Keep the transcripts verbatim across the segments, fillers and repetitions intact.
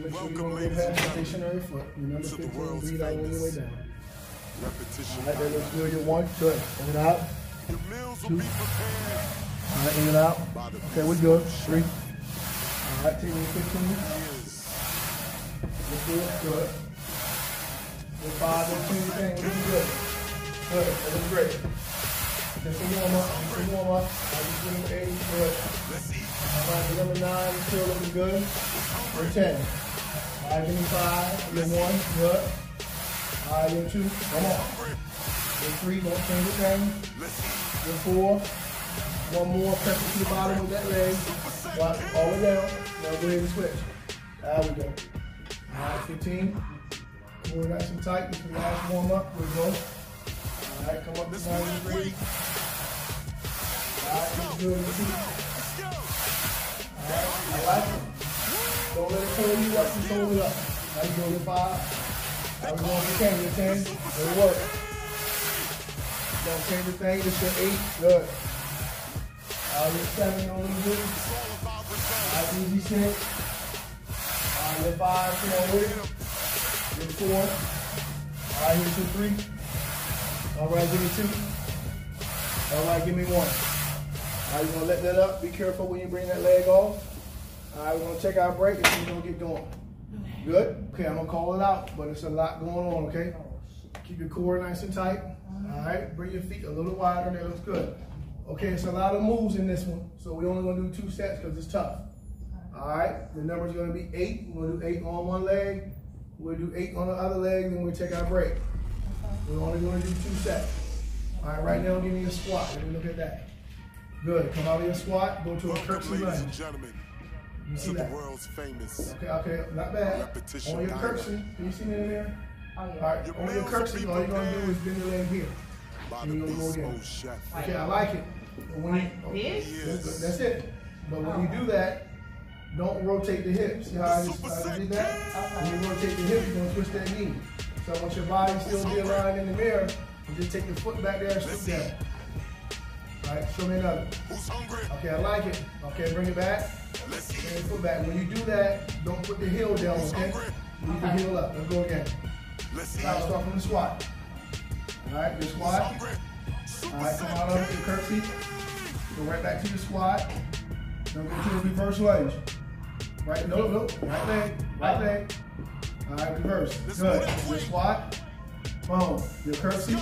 Make sure you don't go past the stationary foot. Remember to read that on your way down. Repetition. All right, that looks good. Your one, good. Bring it out. Your meals will be prepared. All right, bring it out. Okay, we're good. Three. All right, take me fifteen. Let's do it. Good. Your five, don't change your thing. We're good. Good. That looks great. Okay, so warm up. So warm up. I'll just give them eight. Good. All right, number nine, still looking good. Number ten. All right, give me five. Give me one. Good. All right, give me two. Come on. Give me three. Don't change your thing. Give me four. One more. Press it to the bottom with that leg. Watch all the way down. Now go ahead and switch. There we go. All right, fifteen. Cool, nice and tight. This is the last warm up. We'll go. All right, come up this way. All right, that's good. Let's go. All right, I like it. Don't let it hold you up, just hold it up. Now you go to five. Now we're going to ten, your ten. It'll work. Don't change the thing, just your eight. Good. Now your seven, don't lose it. Now easy six. Now your five, stay on with it. Your four. All right, here's your three. All right, give me two. All right, give me one. All right, you're going to let that up. Be careful when you bring that leg off. All right, we're going to take our break and see if we're going to get going. Good? Okay, I'm going to call it out, but it's a lot going on, okay? Keep your core nice and tight. All right, bring your feet a little wider. That looks good. Okay, it's a lot of moves in this one, so we're only going to do two sets because it's tough. All right, the number's going to be eight. We're going to do eight on one leg. We'll do eight on the other leg, and we'll take our break. We're only going to do two sets. All right, right now, give me a squat. Let me look at that. Good. Come out of your squat. Go to a curtsy lunge. You see that? Okay, okay, not bad. On your curtsy, can you see me in there? All right, on your curtsy, all you're going to do is bend your leg here. And you're going to go again. Okay, I like it. When you, that's it. But when you do that, don't rotate the hips. See how I just, I did that? When you rotate the hips, you're going to twist that knee. So I want your body still be aligned in the mirror, and just take your foot back there and shoot down. All right, show me another. Okay, I like it. Okay, bring it back. Bring your foot back. When you do that, don't put the heel down, okay? Move the heel up. Let's go again. All right, start from the squat. All right, your squat. All right, come out of your curtsy. Go right back to your squat. Now go to the reverse lunge. Right, no, no, right leg, right leg. All right, reverse. Good. Your squat. Boom. Your curtsy.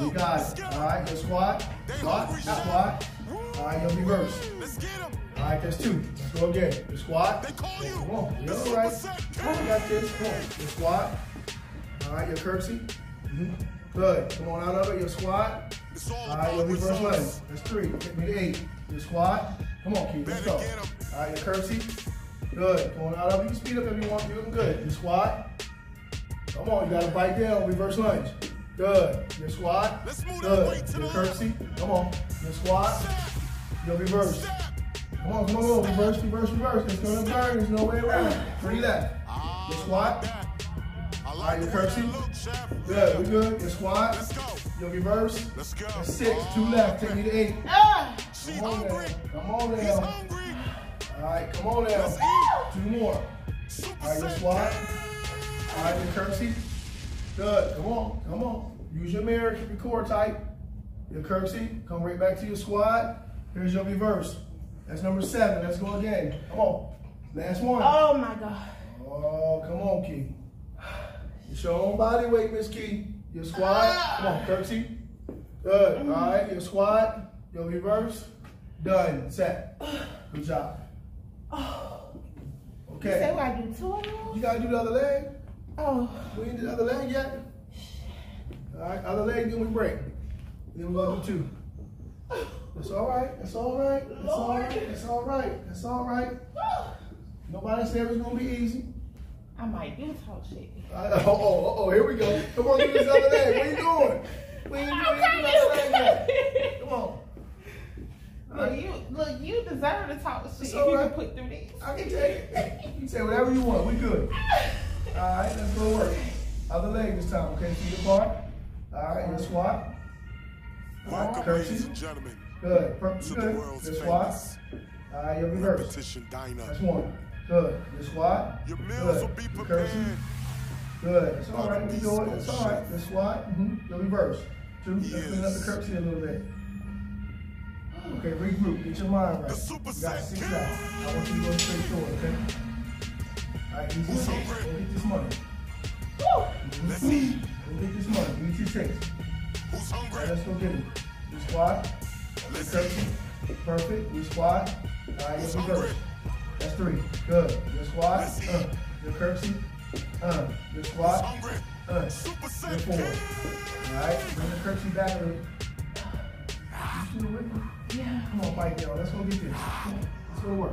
You got it. All right, your squat. Squat. Squat. All right, your reverse. All right, that's two. Let's go again. Your squat. Come on. You're all right. You got this. Come on. Your squat. All right, your curtsy. Mm-hmm. Good. Come on out of it. Your squat. All right, your reverse leg. That's three. Get me to eight. Your squat. Come on, Keith. Let's go. All right, your curtsy. Good. Going out of it. You can speed up if you want. You're doing good. Your squat. Come on. You got to bite down. Reverse lunge. Good. Your squat. Let's move good. Your curtsy. Come on. Your squat. Your reverse. Come on. Come on. Reverse, reverse, reverse. It's going to burn. There's no way around. Free that. Your squat. All right. Your curtsy. Good. We're good. Your squat. Your reverse. That's six. Two left. Take me to eight. Come on now. Come on now. All right, come on now. Two more. All right, your squat. All right, your curtsy. Good. Come on, come on. Use your mirror. Keep your core tight. Your curtsy. Come right back to your squat. Here's your reverse. That's number seven. Let's go again. Come on. Last one. Oh my God. Oh, come on, Key. It's your own body weight, Miss Key. Your squat. Come on, curtsy. Good. All right, your squat. Your reverse. Done. Set. Good job. Oh. Okay. You said I do two of them? You gotta do the other leg. Oh. We ain't did the other leg yet. All right, other leg, then we break. Then we're gonna do two. It's all right. It's all right. It's all right. It's all right. It's all right. Nobody said it was gonna be easy. I might do talk shit. Uh oh, oh, oh, here we go. Come on, do this other leg. What are you doing? We ain't doing this leg yet. Come on. Look, you, look, you deserve to talk shit if you can put through these. I can take it. You can say whatever you want. We good. All right, let's go work. Other leg this time, okay? Feet apart. All right, your squat. All right, curtsy. Good. Good. Your squat. All right, your reverse. That's one. Good. Your squat. Your meals will be prepared. Good. It's all right. You do it. It's all right. The squat. Mm-hmm. The reverse. Two. Yes. Let's clean up the curves here a little bit. Okay, regroup. Get your mind right. You got six out. I want you to go straight forward, okay? All right, easy six. Go get this money. Woo! Let's eat. Go get this money. You get your six. Who's hungry? All right, let's go get it. We squat. Let's thirteen. Perfect. We squat. All right, let's reverse. That's three. Good. Your squat. Uh, your curtsy. Uh, your squat. Uh, Super your forward. All right, bring the curtsy back. You see the rhythm? Yeah. Come on, Mike, y'all. Let's go get this. Let's go to work.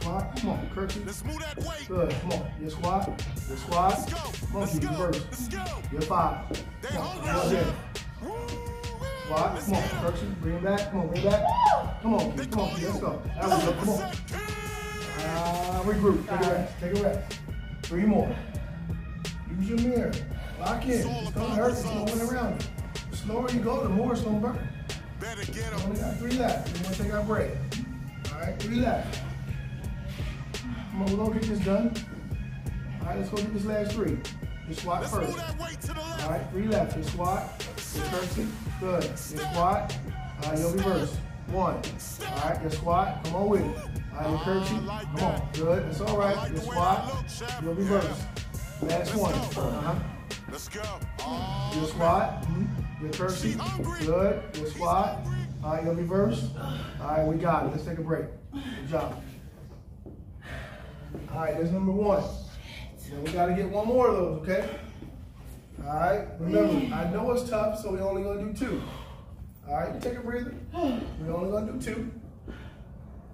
Squat. Come on, curtsy. Let's move that weight. Good. Come on. Your squat. Your squat. Let's go. Come on, let's go. Let's go. Your five. Come on. Come on, there. Squat. Let's come on, curtsy. Bring it back. Come on, bring it back. Come on, come on. Let's go. That was good. Come on. Ah, uh, regroup. Take a rest. Take a rest. Three more. Use your mirror. Lock in. It's gonna hurt. It's going around you. The slower you go, the more it's gonna burn. Better get him. We got three laps. We're going to take our break. All right, three laps. Come on, we're going to get this done. All right, let's go get this last three. Your squat let's first. That weight to the left. All right, three laps. Your squat. Your curtsy. Good. Your squat. Uh, your reverse. One. All right, your squat. Come on with it. All right, your curtsy. Come on. Good. It's all right. Your squat. Your reverse. Last one. Uh-huh. Let's go. Your squat. Mm-hmm. Your curtsy, good, your squat, all right, your reverse, all right, we got it, let's take a break, good job. All right, there's number one, now we gotta get one more of those, okay? All right, remember, I know it's tough, so we're only gonna do two. All right, you take a breather, we're only gonna do two.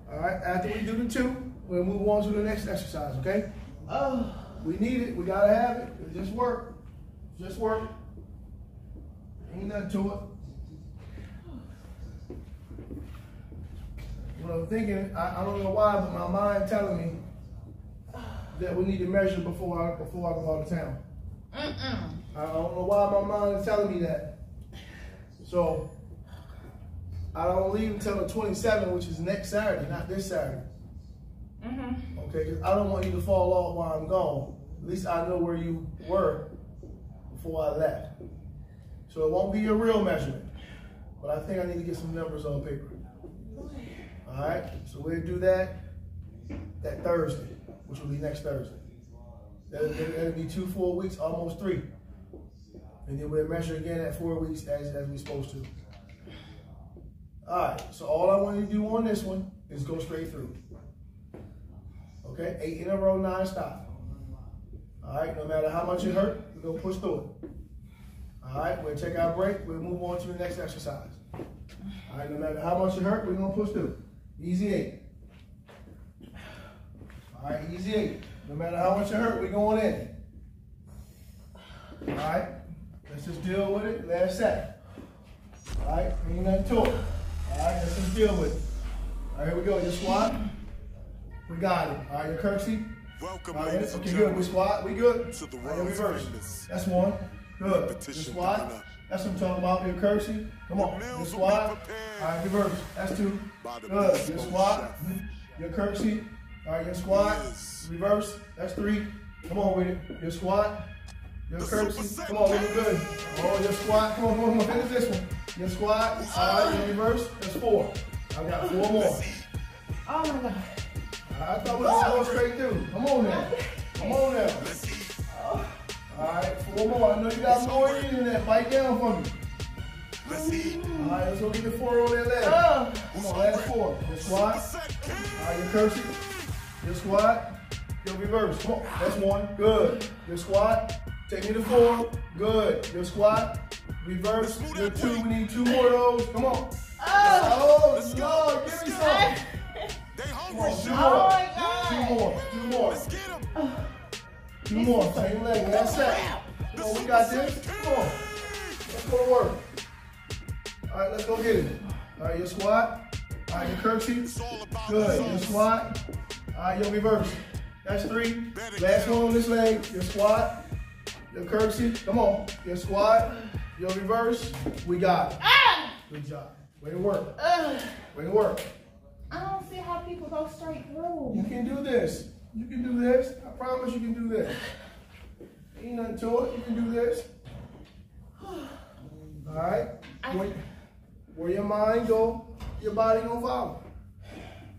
All right, after we do the two, we'll move on to the next exercise, okay? We need it, we gotta have it, it just work, just work. Ain't nothing to it. What I'm thinking, I, I don't know why, but my mind telling me that we need to measure before I before I go out of town. Mm-mm. I don't know why my mind is telling me that. So I don't leave until the twenty-seventh, which is next Saturday, not this Saturday. Mm-hmm. Okay, because I don't want you to fall off while I'm gone. At least I know where you were before I left. So it won't be your real measurement, but I think I need to get some numbers on paper. All right, so we'll do that that Thursday, which will be next Thursday. That'll, that'll be two full weeks, almost three. And then we'll measure again at four weeks as, as we're supposed to. All right, so all I want you to do on this one is go straight through. Okay, eight in a row, non-stop. All right, no matter how much it hurt, we're gonna push through it. All right, we'll take our break. We'll move on to the next exercise. All right, no matter how much it hurt, we're going to push through. Easy eight. All right, easy eight. No matter how much it hurt, we're going in. All right, let's just deal with it. Last set. All right, ain't nothing to it. All right, let's just deal with it. All right, here we go. Your squat. We got it. All right, your curtsy. Welcome, all right, okay, good. We squat. We good. To the right, reverse. That's one. Good. Repetition, your squat. That's what I'm talking about. Your curtsy. Come on. Your squat. All right, reverse. That's two. Good. Your squat. Your curtsy. All right, your squat. Reverse. That's three. Come on with it. Your squat. Your curtsy. Come on, really good. Oh, your squat. Come on, come on, come on. Finish this one. Your squat. All right, your reverse. That's four. I got four more. Oh my God. I thought we were going straight through. Come on now. Come on now. Alright, four more. I know you got more in that. Bite down for me. Let's see. Alright, let's go get the four on that leg. Uh, Come on, last four. Your squat. Alright, your curtsy. Your squat. Your reverse. Come on. That's one. Good. Your squat. Take me to four. Good. Your squat. Reverse. Your two. We need two more of those. Come on. Oh, let's go. Give me some. Come on, two more. Two more. Two more. Two more, same leg, that's it. Come on, we got this. Come on. Let's go to work. All right, let's go get it. All right, your squat. All right, your curtsy. Good, your squat. All right, your reverse. That's three. Last one on this leg, your squat. Your curtsy, come on. Your squat, your reverse. We got it. Good job. Way to work. Way to work. I don't see how people go straight through. You can do this. You can do this. I promise you can do this. Ain't nothing to it. You can do this. All right? Where, where your mind go, your body gonna follow.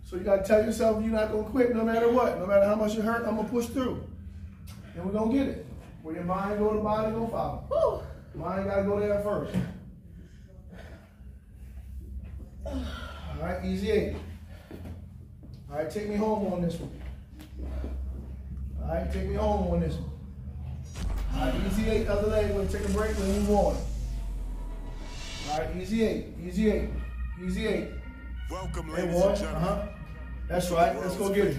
So you gotta tell yourself you're not gonna quit no matter what. No matter how much it hurt, I'm gonna push through. And we're gonna get it. Where your mind go, the body gonna follow. Woo. Mind gotta go there first. All right, easy eight. All right, take me home on this one. All right, take me home on this one. All right, easy eight, other leg. We're gonna take a break, we're gonna move on. All right, easy eight, easy eight, easy eight. Welcome, ladies and gentlemen. Uh-huh. That's right. Let's go get it.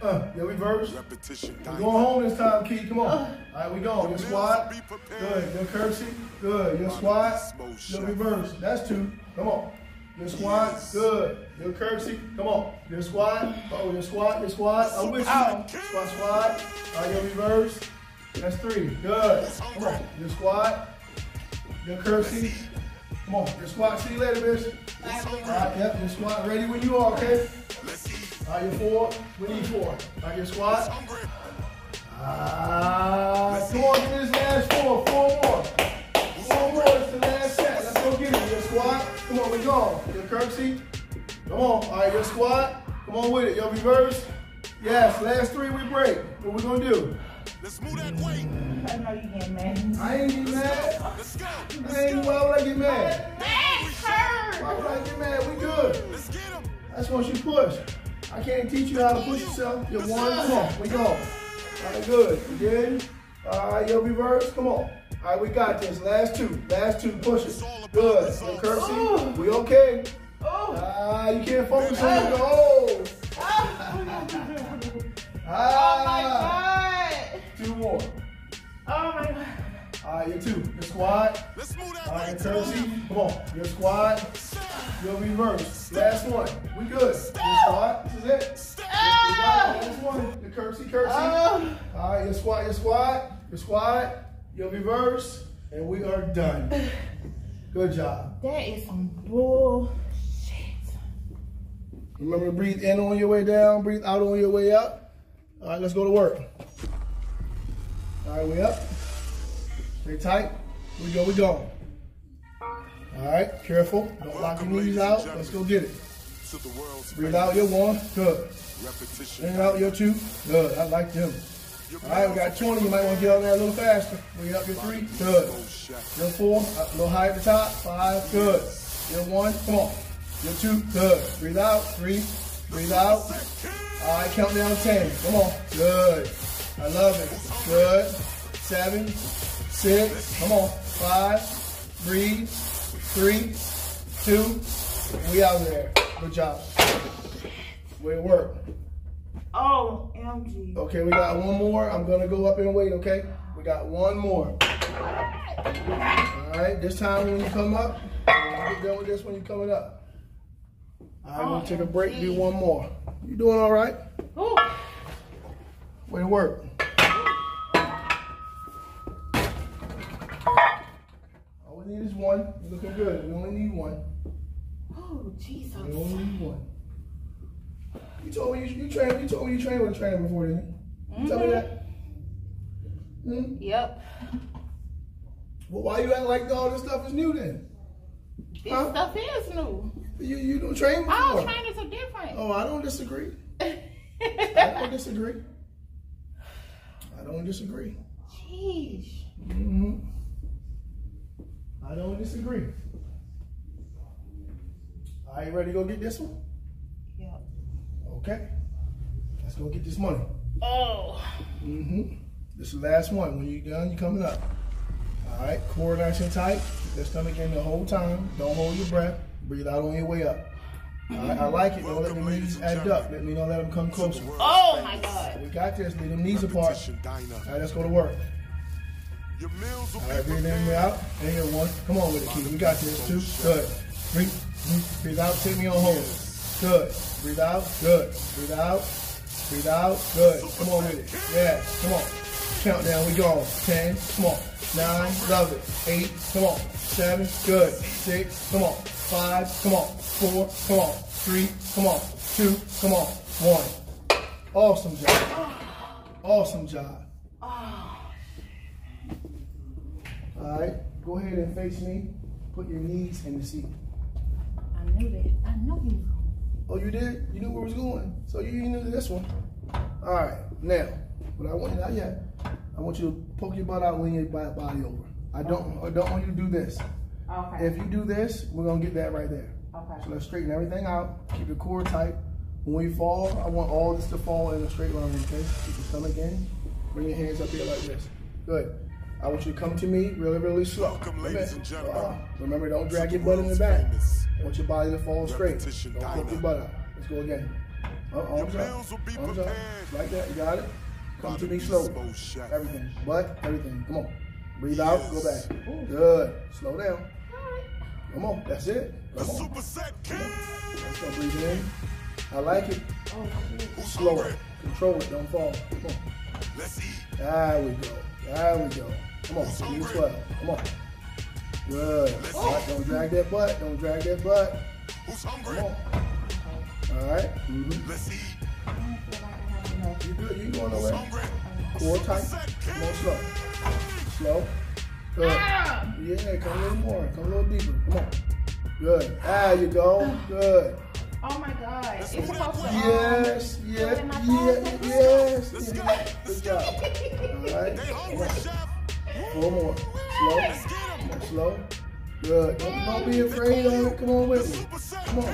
Uh, yeah, we verse. Repetition. We're going home this time, Keith. Come on. Uh, All right, we go. Your squat. Good. Your curtsy. Good. Your squat. Your reverse. That's two. Come on. Your squat. Yes. Good. Your curtsy. Come on. Your squat. Oh, your squat. Your squat. I'm with you. Out. Squat, squat. All right, your reverse. That's three. Good. Come on. Your squat. Your curtsy. Come on. Your squat. See you later, bitch. All right, yep, your squat ready when you are, okay? Let's see. All right, your four, we need four. All right, your squat. Ah, come on, get this last four, four more. Four more, it's the last set. Let's go get it. Your squat, come on, we go. Your curtsy, come on. All right, your squat, come on with it. Your reverse, yes, last three we break. What we gonna do? Let's move that weight. I know you get mad. I ain't get mad. Let's go. Let's I ain't, why would I get mad? Why would I get mad? We good. Let's get him. That's once you push. I can't teach you how to push yourself. Your one, come on. We go. All right, good. You did? All right, your reverse. Come on. All right, we got this. Last two. Last two. Push it. Good. Your cursing. We okay. Ah, uh, you can't focus on it. Oh. Ah. Two more. Oh, my God. All right, your two, your squat. Let's move that. All right, your curtsy. Come on, your squat. Your reverse. Last one. We good. Your squat. This is it. Stop. You got it. Last one. Your curtsy, curtsy. Oh. All right, your squat, your squat, your squat. Your reverse, and we are done. Good job. That is some bullshit. Remember to breathe in on your way down, breathe out on your way up. All right, let's go to work. All right, we up. Stay tight. Here we go, we go. Alright, careful. Don't lock your knees out. Let's go get it. Breathe out your one. Good. Breathe out your two. Good. I like them. Alright, we got twenty. You might want to get on there a little faster. Breathe out your three. Good. Your four. A little high at the top. Five. Good. Your one. Come on. Your two. Good. Breathe out. Three. Breathe out. Alright, count down ten. Come on. Good. I love it. Good. Seven. Six, come on, five, breathe, three, two, we out there. Good job. Way to work. Oh, M G. Okay, we got one more. I'm gonna go up and wait, okay? We got one more. All right, this time when you come up, when you get done with this one, you're coming up. All right, oh, we'll take a break, geez. Do one more. You doing all right? Ooh. Way to work. Need is one. You're looking good. We only need one. Oh, Jesus. We only need one. You told me you, you trained. You told me you trained with a trainer before, didn't you? Mm-hmm. You tell me that. Mm-hmm. Yep. Well, why you act like all this stuff is new then? This huh? stuff is new. You you don't train before. All trainers are different. Oh, I don't disagree. I don't disagree. I don't disagree. Jeez. Mm-hmm. I don't disagree. All right, you ready to go get this one? Yeah. Okay. Let's go get this money. Oh. Mm-hmm. This is the last one. When you're done, you're coming up. All right, core nice and tight. Keep that stomach in the whole time. Don't hold your breath. Breathe out on your way up. All right, I like it. Don't let the knees add up. Let me not let them come closer. Oh, my God. We got this. Leave them knees apart. All right, let's go to work. Your meals will all right, breathe in, breathe out. And here, one. Come on with it, Keith. We got this. Two. Good. Breathe. Breathe out. Take me on hold. Good. Breathe out. Good. Breathe out. Breathe out. Good. Come on with it. Yeah. Come on. Countdown. We go. Ten. Come on. Nine. Love it. Eight. Come on. Seven. Good. Six. Come on. Five. Come on. Four. Come on. Three. Come on. Two. Come on. One. Awesome job. Awesome job. Alright, go ahead and face me. Put your knees in the seat. I knew that. I knew you. Oh, you did? You knew where it was going. So you knew this one. Alright, now, what I want you not yet. I want you to poke your butt out and lean your body over. I don't okay. I don't want you to do this. Okay. If you do this, we're gonna get that right there. Okay. So let's straighten everything out, keep your core tight. When we fall, I want all this to fall in a straight line, okay? Keep your stomach in, bring your hands up here like this. Good. I want you to come to me really, really slow. Welcome, ladies and gentlemen. Uh, remember, don't drag your butt in the back. I want your body to fall straight. Don't put your butt out. Let's go again. Uh, arms up, arms up, like that, you got it? Come to me slowly, everything, butt, everything, come on. Breathe out, go back, good, slow down. Come on, that's it, come on. Let's go, breathe in. I like it. Slow it, control it, don't fall, come on. There we go, there we go. Come on, you twelve, come on. Good, right, don't drag that butt, don't drag that butt. Come on. Alright. Mm-hmm. Let's eat. You good? You going away? Core tight. Come on, slow. Slow. Good. Ah! Yeah, come a little more. Come a little deeper. Come on. Good. There you go. Good. Oh my God. It's supposed to yes, um, yes, yeah, yes, yes. Let's go. Let's go. Alright. Four more. Slow. Slow. Good. Don't, don't be afraid of it. Come on with me. Come on.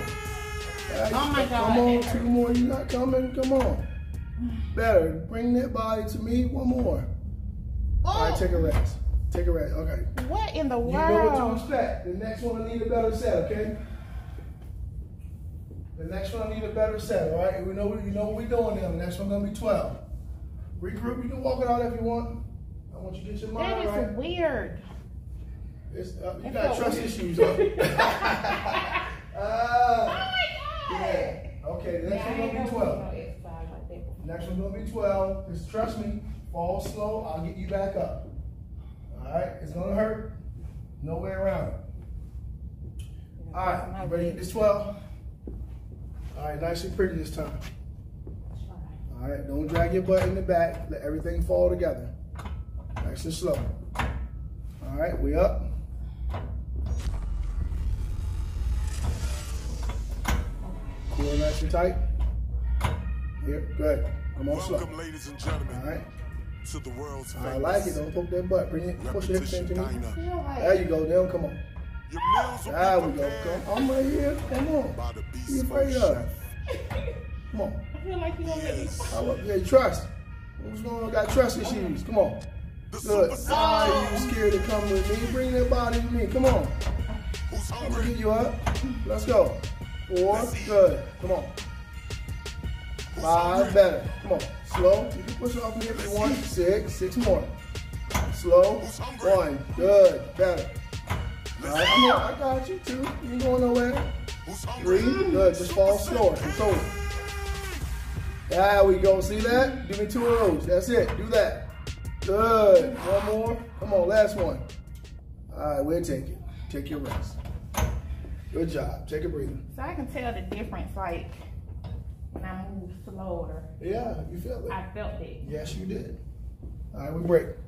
Right. Oh my God. Come on, two more. You're not coming. Come on. Better. Bring that body to me. One more. Oh. All right, take a rest. Take a rest. Okay. What in the world? You know what to expect. The next one will need a better set, okay? The next one will need a better set, all right? We know, you know what we're doing now. The next one's going to be twelve. Regroup. You can walk it out if you want. I want you to get your mind right. That is right. Weird. It's, uh, you got trust weird. Issues, though. uh, Yeah. Okay, the next yeah, one's gonna be twelve. Next one's gonna be twelve. Just trust me, fall slow, I'll get you back up. Alright, it's gonna hurt. No way around it. Alright, you ready to get this twelve? Alright, nice and pretty this time. Alright, don't drag your butt in the back. Let everything fall together. Nice and slow. Alright, we up. Core nice and tight. Here, good. Come on, slow. Welcome, ladies and gentlemen. All right. To the world's famous. I like it. Don't poke that butt. Bring it. Push it into me. There you go. Now, come on. There we go. Come on, right here. Come on. You afraid of? Come on. I feel like you don't let me. Right. Yeah, trust. What's going on? I got trust issues. Come on. Good. Why are you scared to come with me? Bring that body to me. Come on. I'm gonna get you up. Let's go. Four, good, come on. Five, better, come on. Slow, you can push off me if you want. Six, six more. Slow, one, good, better. All right, come on, I got you, two, you ain't going nowhere. Three, good, just fall slower, control it. There we go, see that? Give me two of those, that's it, do that. Good, one more, come on, last one. All right, we'll take it, take your rest. Good job. Take a breather. So I can tell the difference, like, when I move slower. Yeah, you felt it. I felt it. Yes, you did. All right, we break.